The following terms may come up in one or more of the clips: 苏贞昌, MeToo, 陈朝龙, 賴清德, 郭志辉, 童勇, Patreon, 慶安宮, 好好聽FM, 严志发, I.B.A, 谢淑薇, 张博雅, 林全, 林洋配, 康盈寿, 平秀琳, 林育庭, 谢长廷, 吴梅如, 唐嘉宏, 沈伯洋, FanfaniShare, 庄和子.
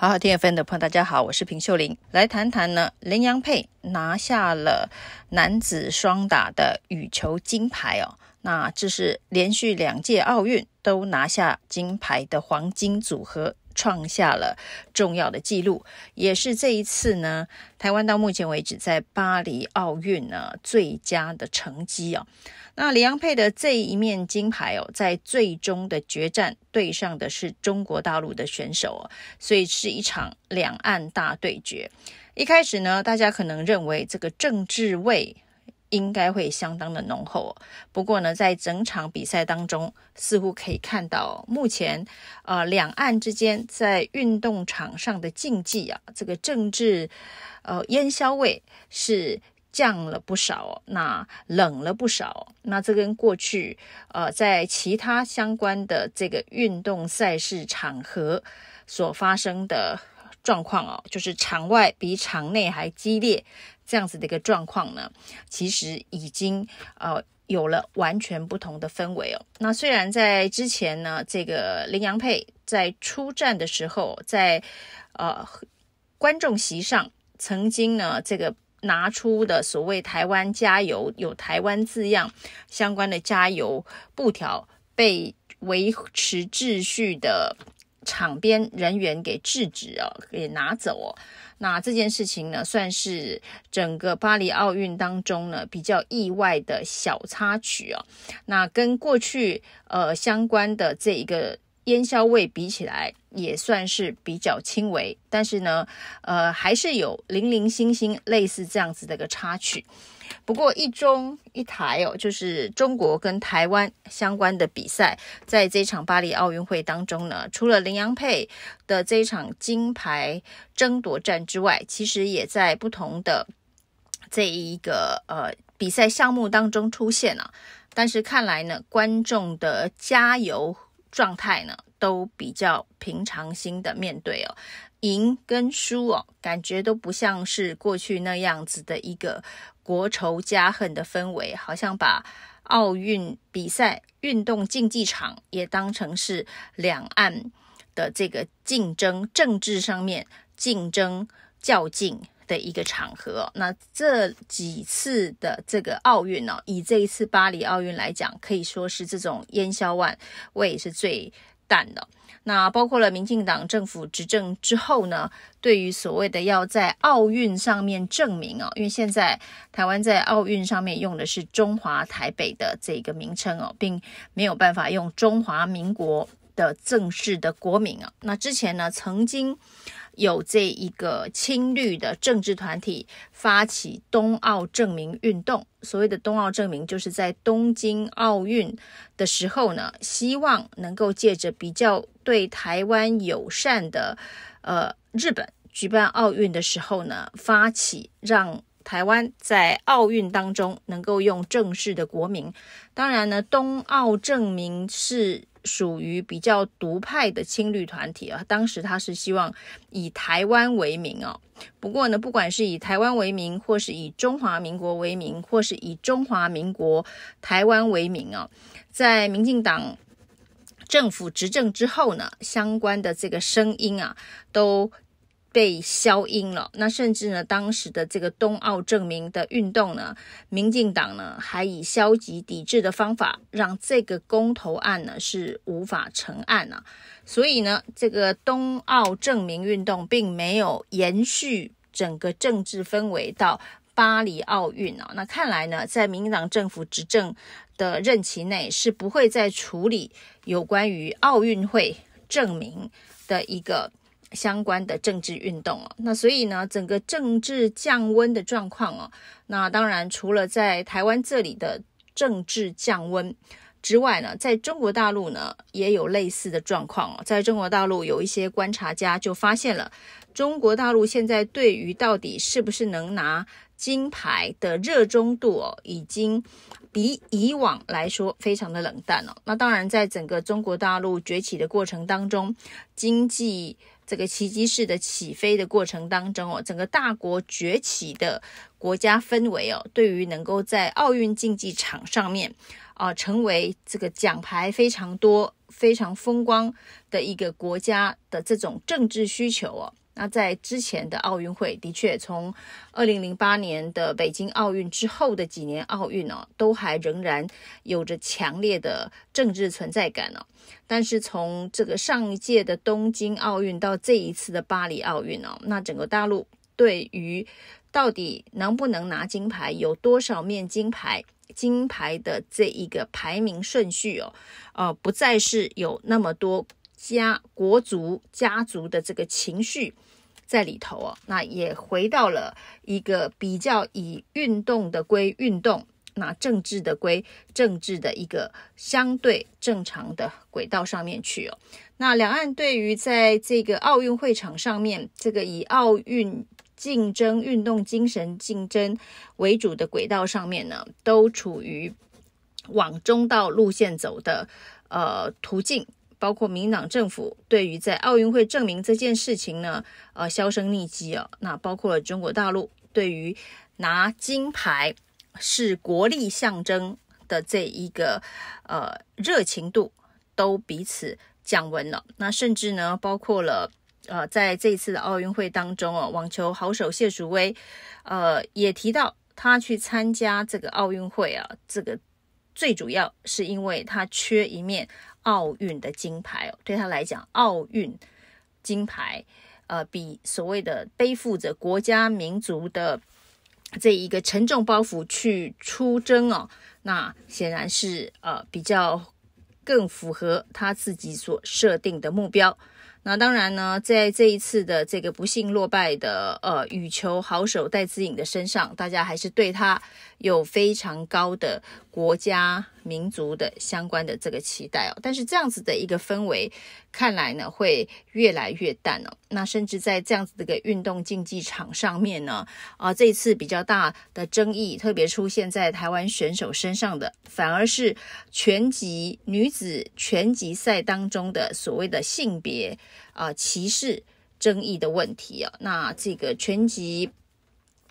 好好听 FM 的朋友，大家好，我是平秀玲，来谈谈呢林洋配拿下了男子双打的羽球金牌哦。那这是连续2届奥运都拿下金牌的黄金组合，创下了重要的纪录，也是这一次呢台湾到目前为止在巴黎奥运呢最佳的成绩哦。那林洋配的这一面金牌哦，在最终的决战对上的是中国大陆的选手哦，所以是一场两岸大对决。一开始呢，大家可能认为这个政治味应该会相当的浓厚，不过呢在整场比赛当中似乎可以看到目前两岸之间在运动场上的竞技啊，这个政治烟硝味是降了不少，那冷了不少。那这跟过去在其他相关的这个运动赛事场合所发生的状况哦，就是场外比场内还激烈这样子的一个状况呢，其实已经有了完全不同的氛围哦。那虽然在之前呢，这个林洋配在出战的时候，在观众席上曾经呢这个拿出的所谓台湾加油有台湾字样相关的加油布条被维持秩序的场边人员给制止哦，给拿走哦。那这件事情呢，算是整个巴黎奥运当中呢比较意外的小插曲哦。那跟过去相关的这一个烟硝味比起来，也算是比较轻微，但是呢，还是有零零星星类似这样子的一个插曲。不过一中一台哦，就是中国跟台湾相关的比赛，在这场巴黎奥运会当中呢，除了林洋配的这场金牌争夺战之外，其实也在不同的这一个比赛项目当中出现了。但是看来呢，观众的加油状态呢，都比较平常心的面对哦。赢跟输哦，感觉都不像是过去那样子的一个国仇家恨的氛围，好像把奥运比赛运动竞技场也当成是两岸的这个竞争，政治上面竞争较劲的一个场合。那这几次的这个奥运呢，以这一次巴黎奥运来讲，可以说是这种烟硝味是最淡的。那包括了民进党政府执政之后呢，对于所谓的要在奥运上面证明哦，因为现在台湾在奥运上面用的是中华台北的这个名称哦，并没有办法用中华民国的正式的国名啊。那之前呢，曾经有这一个亲绿的政治团体发起冬奥证明运动，所谓的冬奥证明就是在东京奥运的时候呢，希望能够借着比较对台湾友善的日本举办奥运的时候呢，发起让台湾在奥运当中能够用正式的国名。当然呢，冬奥证明是属于比较独派的亲绿团体啊，当时他是希望以台湾为名哦。不过呢，不管是以台湾为名，或是以中华民国为名，或是以中华民国台湾为名哦，在民进党政府执政之后呢，相关的这个声音啊，都被消音了。那甚至呢，当时的这个冬奥证明的运动呢，民进党呢还以消极抵制的方法，让这个公投案呢是无法成案啊。所以呢，这个冬奥证明运动并没有延续整个政治氛围到巴黎奥运啊。那看来呢，在民进党政府执政的任期内，是不会再处理有关于奥运会证明的一个相关的政治运动哦。那所以呢，整个政治降温的状况哦，那当然除了在台湾这里的政治降温之外呢，在中国大陆呢也有类似的状况哦。在中国大陆有一些观察家就发现了，中国大陆现在对于到底是不是能拿金牌的热衷度哦，已经比以往来说非常的冷淡哦。那当然，在整个中国大陆崛起的过程当中，经济这个奇迹式的起飞的过程当中哦，整个大国崛起的国家氛围哦，对于能够在奥运竞技场上面成为这个奖牌非常多、非常风光的一个国家的这种政治需求哦。那在之前的奥运会的确从2008年的北京奥运之后的几年奥运哦，都还仍然有着强烈的政治存在感哦。但是从这个上一届的东京奥运到这一次的巴黎奥运哦，那整个大陆对于到底能不能拿金牌，有多少面金牌，金牌的这一个排名顺序哦，不再是有那么多国族家族的这个情绪在里头哦，那也回到了一个比较以运动的归运动，那政治的归政治的一个相对正常的轨道上面去哦。那两岸对于在这个奥运会场上面，这个以奥运竞争、运动精神竞争为主的轨道上面呢，都处于往中道路线走的途径。包括民党政府对于在奥运会证明这件事情呢，销声匿迹哦。那包括了中国大陆对于拿金牌是国力象征的这一个热情度都彼此降温了。那甚至呢，包括了在这一次的奥运会当中哦，网球好手谢淑薇也提到，他去参加这个奥运会啊，这个最主要是因为他缺一面奥运的金牌哦，对他来讲，奥运金牌比所谓的背负着国家民族的这一个沉重包袱去出征哦，那显然是比较更符合他自己所设定的目标。那当然呢，在这一次的这个不幸落败的羽球好手戴资颖的身上，大家还是对他有非常高的国家民族的相关的这个期待哦。但是这样子的一个氛围看来呢，会越来越淡哦。那甚至在这样子的一个运动竞技场上面呢，这一次比较大的争议特别出现在台湾选手身上的，反而是拳击女子拳击赛当中的所谓的性别歧视争议的问题哦。那这个拳击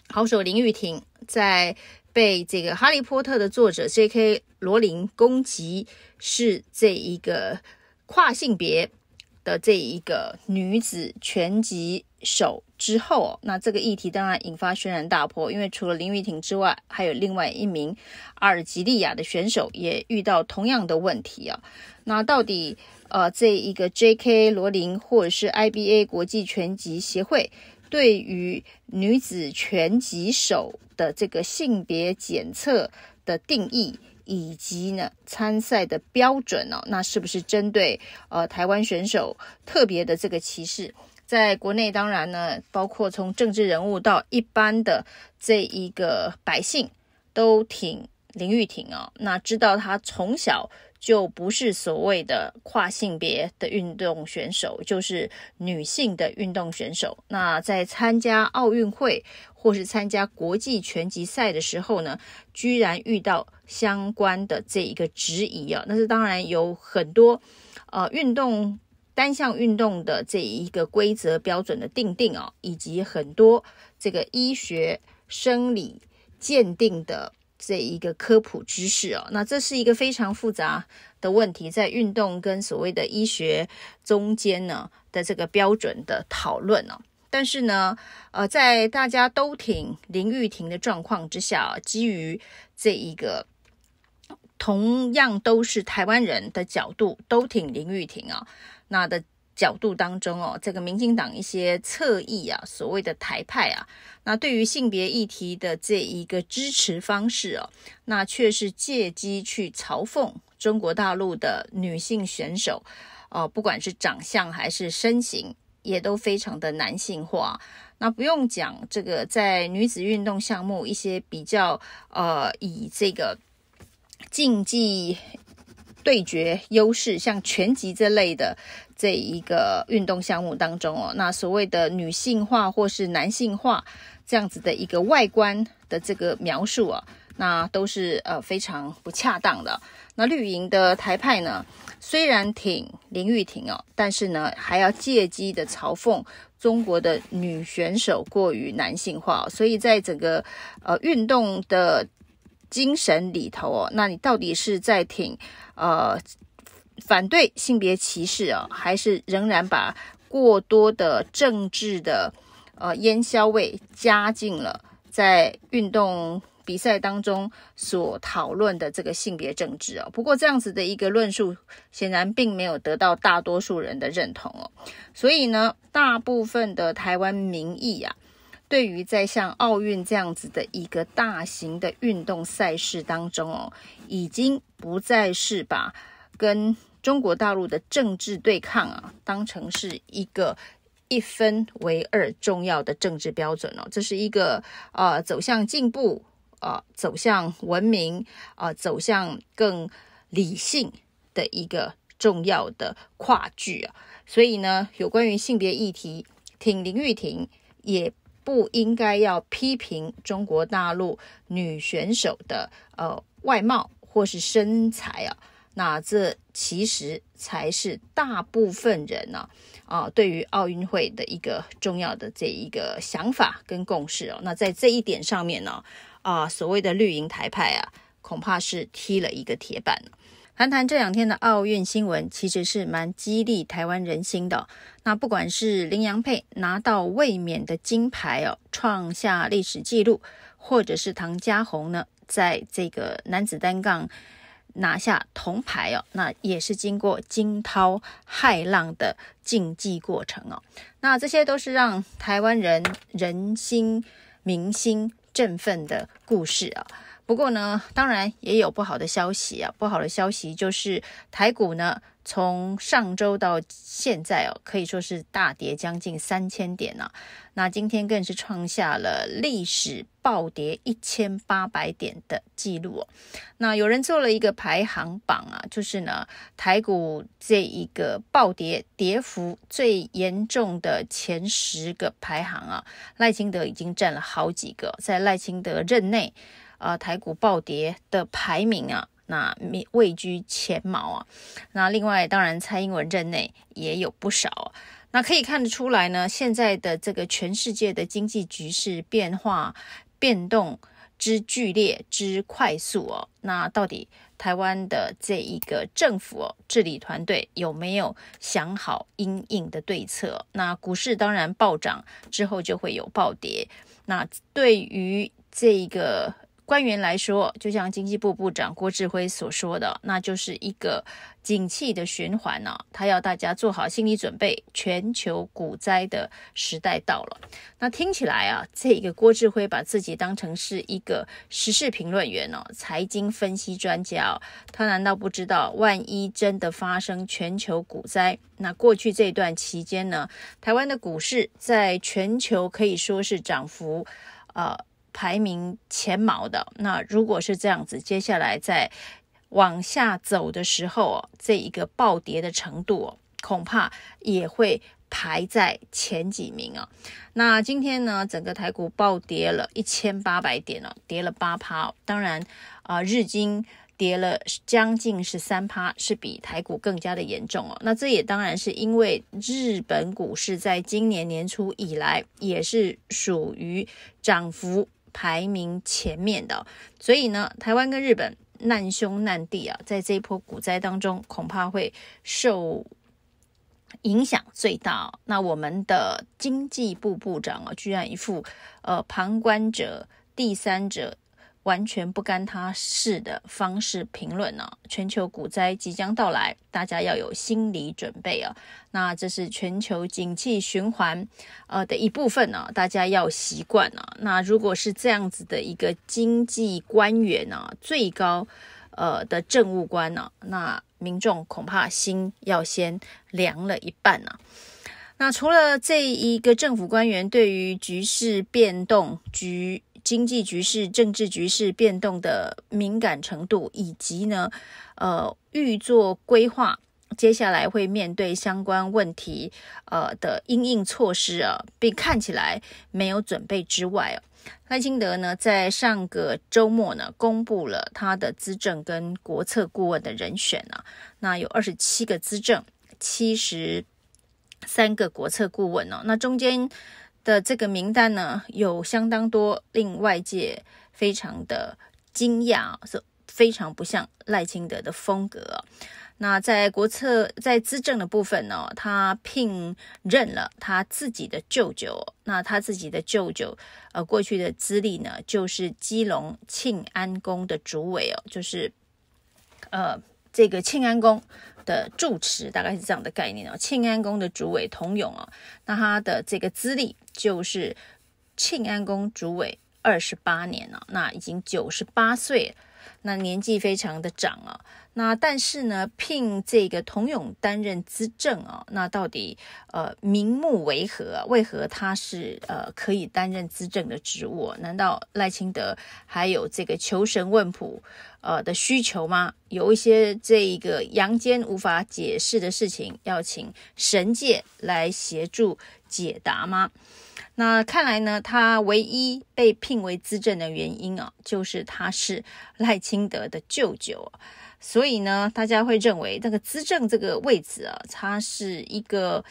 好手林育庭在被这个《哈利波特》的作者 J.K. 罗琳攻击是这一个跨性别的这一个女子拳击手之后，那这个议题当然引发轩然大波，因为除了林育庭之外，还有另外一名阿尔及利亚的选手也遇到同样的问题啊。那到底这一个 J.K. 罗琳或者是 I.B.A. 国际拳击协会对于女子拳击手的这个性别检测的定义，以及呢参赛的标准哦，那是不是针对台湾选手特别的这个歧视？在国内当然呢，包括从政治人物到一般的这一个百姓，都挺林育庭哦，那知道他从小就不是所谓的跨性别的运动选手，就是女性的运动选手。那在参加奥运会或是参加国际拳击赛的时候呢，居然遇到相关的这一个质疑啊，那是当然有很多运动单项运动的这一个规则标准的定定啊，以及很多这个医学生理鉴定的这一个科普知识哦，那这是一个非常复杂的问题，在运动跟所谓的医学中间呢的这个标准的讨论哦。但是呢，在大家都挺林育庭的状况之下，基于这一个同样都是台湾人的角度，都挺林育庭啊，那的角度当中哦，这个民进党一些侧翼啊，所谓的台派啊，那对于性别议题的这一个支持方式哦，那却是借机去嘲讽中国大陆的女性选手哦，不管是长相还是身形，也都非常的男性化。那不用讲，这个在女子运动项目一些比较以这个竞技对决优势，像拳击这类的这一个运动项目当中哦，那所谓的女性化或是男性化这样子的一个外观的这个描述啊，那都是非常不恰当的。那绿营的台派呢，虽然挺林育庭哦，但是呢还要借机的嘲讽中国的女选手过于男性化哦，所以在整个运动的精神里头哦，那你到底是在挺反对性别歧视啊，还是仍然把过多的政治的烟硝味加进了在运动比赛当中所讨论的这个性别政治哦。不过这样子的一个论述显然并没有得到大多数人的认同哦。所以呢，大部分的台湾民意啊，对于在像奥运这样子的一个大型的运动赛事当中哦，已经不再是把跟中国大陆的政治对抗啊当成是一个一分为二重要的政治标准哦。这是一个走向进步，走向文明，走向更理性的一个重要的跨距啊。所以呢，有关于性别议题，挺林育庭也不应该要批评中国大陆女选手的外貌或是身材啊。那这其实才是大部分人呢对于奥运会的一个重要的这一个想法跟共识哦。那在这一点上面呢所谓的绿营台派啊，恐怕是踢了一个铁板。谈谈这两天的奥运新闻，其实是蛮激励台湾人心的哦。那不管是林洋配拿到卫冕的金牌哦，创下历史纪录，或者是唐嘉宏呢，在这个男子单杠拿下铜牌哦，那也是经过惊涛骇浪的竞技过程哦。那这些都是让台湾人人心民心振奋的故事啊。不过呢，当然也有不好的消息啊。不好的消息就是台股呢，从上周到现在哦，可以说是大跌将近3000点啊。那今天更是创下了历史暴跌1800点的记录哦。那有人做了一个排行榜啊，就是呢，台股这一个暴跌跌幅最严重的前10个排行啊，赖清德已经占了好几个，在赖清德任内。台股暴跌的排名啊，那位居前茅啊。那另外，当然蔡英文任内也有不少啊。那可以看得出来呢，现在的这个全世界的经济局势变化变动之剧烈之快速哦。那到底台湾的这一个政府哦，治理团队有没有想好因应的对策？那股市当然暴涨之后就会有暴跌。那对于这一个官员来说，就像经济部部长郭志辉所说的，那就是一个景气的循环呢，他要大家做好心理准备，全球股灾的时代到了。那听起来啊，这个郭志辉把自己当成是一个时事评论员哦，财经分析专家哦，他难道不知道万一真的发生全球股灾，那过去这段期间呢，台湾的股市在全球可以说是涨幅排名前茅的。那如果是这样子，接下来在往下走的时候哦，这一个暴跌的程度哦，恐怕也会排在前几名哦。那今天呢，整个台股暴跌了1800点哦，跌了8%哦。当然日经跌了将近13%，是比台股更加的严重哦。那这也当然是因为日本股市在今年年初以来也是属于涨幅排名前面的哦，所以呢，台湾跟日本难兄难弟啊，在这一波股灾当中，恐怕会受影响最大哦。那我们的经济部部长啊，居然一副旁观者、第三者完全不干他事的方式评论呢，全球股灾即将到来，大家要有心理准备啊。那这是全球景气循环的一部分呢，大家要习惯啊。那如果是这样子的一个经济官员呢，最高的政务官呢，那民众恐怕心要先凉了一半呢。那除了这一个政府官员对于局势变动经济局势、政治局势变动的敏感程度，以及呢，预做规划，接下来会面对相关问题，的因应措施啊，并看起来没有准备之外哦，赖清德呢，在上个周末呢，公布了他的资政跟国策顾问的人选啊，那有27个资政，73个国策顾问哦，那中间的这个名单呢，有相当多令外界非常的惊讶，是非常不像赖清德的风格哦。那在国策在资政的部分呢，他聘任了他自己的舅舅。那他自己的舅舅过去的资历呢，就是基隆庆安宫的主委哦，就是这个庆安宫的住持，大概是这样的概念哦。庆安宫的主委童勇哦，那他的这个资历就是庆安宫主委28年了，那已经98岁了，那年纪非常的长啊。那但是呢，聘这个童勇担任资政啊，那到底名目为何啊？为何他是可以担任资政的职务啊？难道赖清德还有这个求神问卜的需求吗？有一些这一个阳间无法解释的事情，要请神界来协助解答吗？那看来呢，他唯一被聘为资政的原因啊，就是他是赖清德的舅舅啊，所以呢，大家会认为这个资政这个位置啊，它是一个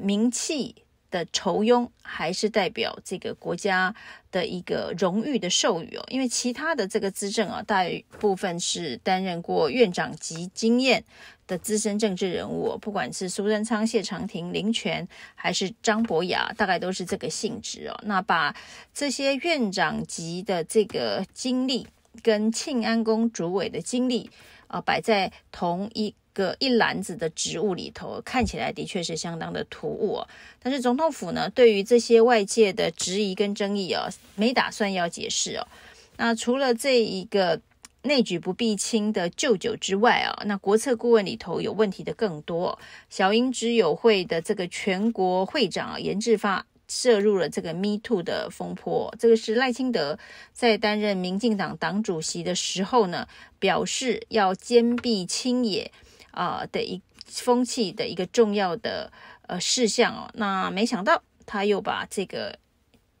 名气的酬庸，还是代表这个国家的一个荣誉的授予哦？因为其他的这个资政啊，大部分是担任过院长级经验的资深政治人物，不管是苏贞昌、谢长廷、林全还是张博雅，大概都是这个性质哦。那把这些院长级的这个经历跟庆安宫主委的经历摆在同一篮子的职务里头，看起来的确是相当的突兀哦。但是总统府呢，对于这些外界的质疑跟争议哦，没打算要解释哦。那除了这一个内举不避亲的舅舅之外啊，那国策顾问里头有问题的更多。小英之友会的这个全国会长严志发涉入了这个 MeToo 的风波，这个是赖清德在担任民进党党主席的时候呢，表示要坚壁清野的一风气的一个重要的事项哦。那没想到他又把这个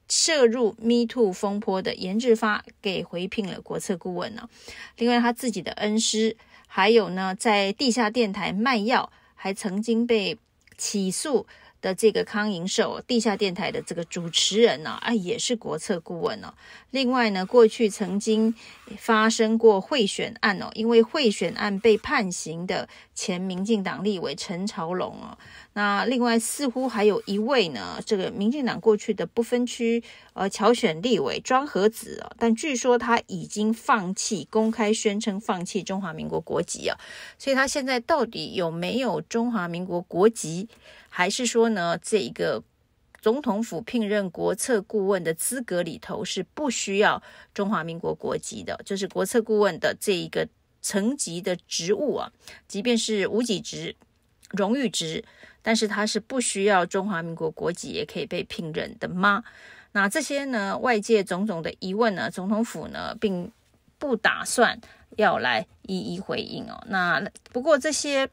涉入 MeToo 风波的严志发给回聘了国策顾问呢。另外他自己的恩师，还有呢在地下电台卖药还曾经被起诉的这个康盈寿，地下电台的这个主持人呢也是国策顾问哦。另外呢，过去曾经发生过贿选案哦，因为贿选案被判刑的前民进党立委陈朝龙哦。那另外似乎还有一位呢，这个民进党过去的不分区侨选立委庄和子哦，但据说他已经放弃，公开宣称放弃中华民国国籍哦。所以他现在到底有没有中华民国国籍，还是说呢，这一个总统府聘任国策顾问的资格里头是不需要中华民国国籍的，就是国策顾问的这一个层级的职务啊，即便是无给职、荣誉职，但是它是不需要中华民国国籍也可以被聘任的吗？那这些呢，外界种种的疑问呢，总统府呢并不打算要来一一回应哦。那不过这些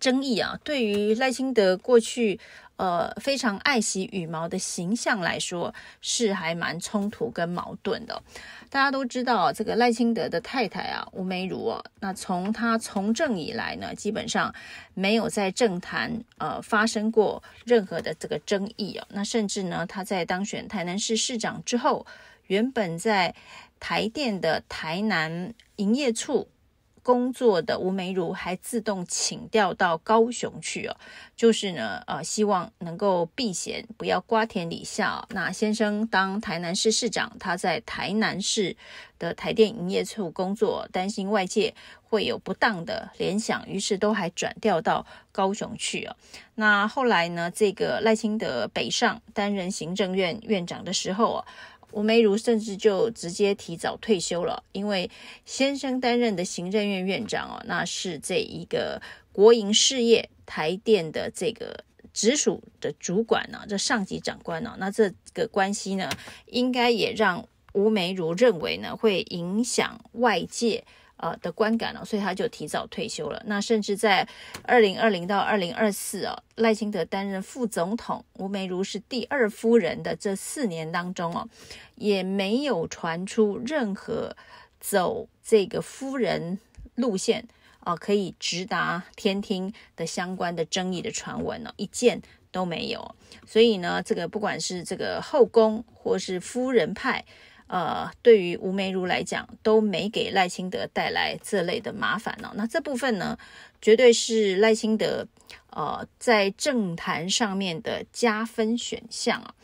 争议啊，对于赖清德过去非常爱惜羽毛的形象来说，是还蛮冲突跟矛盾的。大家都知道，这个赖清德的太太啊，吴梅如啊，那从他从政以来呢，基本上没有在政坛发生过任何的这个争议啊。那甚至呢，他在当选台南市市长之后，原本在台电的台南营业处工作的吴梅如还自动请调到高雄去哦，就是呢希望能够避嫌，不要瓜田李下哦。那先生当台南市市长，他在台南市的台电营业处工作，担心外界会有不当的联想，于是都还转调到高雄去哦。那后来呢，这个赖清德北上担任行政院院长的时候哦，吴梅如甚至就直接提早退休了，因为先生担任的行政院院长哦，那是这一个国营事业台电的这个直属的主管呢，这上级长官呢，那这个关系呢，应该也让吴梅如认为呢，会影响外界的观感哦，所以他就提早退休了。那甚至在2020到2024哦，赖清德担任副总统，吴梅如是第二夫人的这4年当中哦，也没有传出任何走这个夫人路线可以直达天庭的相关的争议的传闻哦，一件都没有。所以呢，这个不管是这个后宫或是夫人派对于吴梅如来讲都没给赖清德带来这类的麻烦哦。那这部分呢，绝对是赖清德在政坛上面的加分选项啊。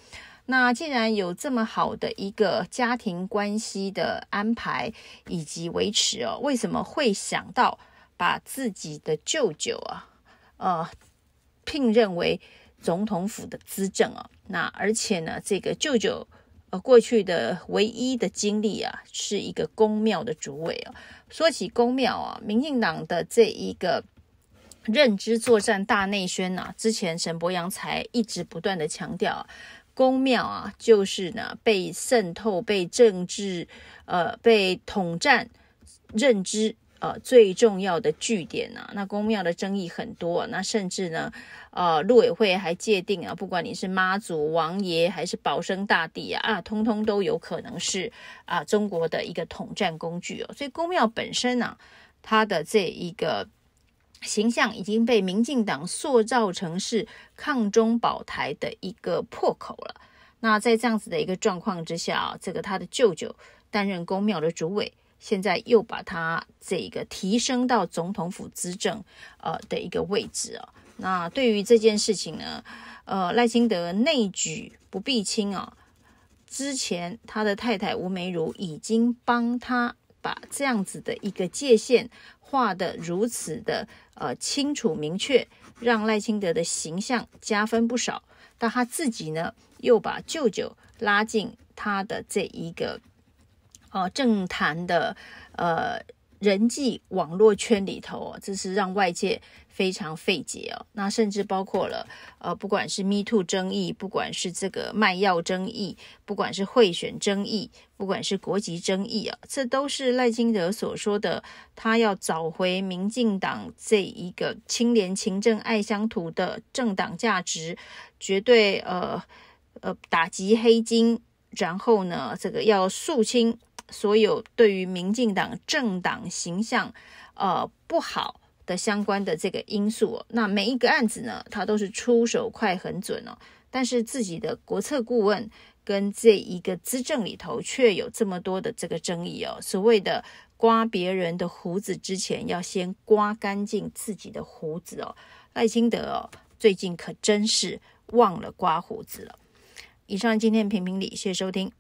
那既然有这么好的一个家庭关系的安排以及维持哦，为什么会想到把自己的舅舅啊，聘任为总统府的资政啊？那而且呢，这个舅舅过去的唯一的经历啊，是一个公庙的主委啊。说起公庙啊，民进党的这一个认知作战大内宣啊，之前沈伯洋才一直不断的强调啊，公庙啊，就是呢被渗透、被政治、被统战认知最重要的据点啊。那公庙的争议很多，那甚至呢，陆委会还界定啊，不管你是妈祖、王爷还是保生大帝啊，通通都有可能是啊中国的一个统战工具哦。所以公庙本身啊，它的这一个形象已经被民进党塑造成是抗中保台的一个破口了。那在这样子的一个状况之下啊，这个他的舅舅担任公庙的主委，现在又把他这个提升到总统府资政的一个位置啊。那对于这件事情呢，赖清德内举不避亲啊，之前他的太太吴梅如已经帮他把这样子的一个界限画得如此的清楚明确，让赖清德的形象加分不少。但他自己呢，又把舅舅拉进他的这一个政坛的人际网络圈里头哦，这是让外界非常费解哦。那甚至包括了不管是 MeToo 争议，不管是这个卖药争议，不管是贿选争议，不管是国籍争议啊，这都是赖清德所说的他要找回民进党这一个清廉勤政爱乡土的政党价值，绝对打击黑金，然后呢，这个要肃清所有对于民进党政党形象不好的相关的这个因素哦。那每一个案子呢，他都是出手快很准哦，但是自己的国策顾问跟这一个资政里头却有这么多的这个争议哦。所谓的刮别人的胡子之前，要先刮干净自己的胡子哦。赖清德哦，最近可真是忘了刮胡子了。以上今天的评评理，谢谢收听。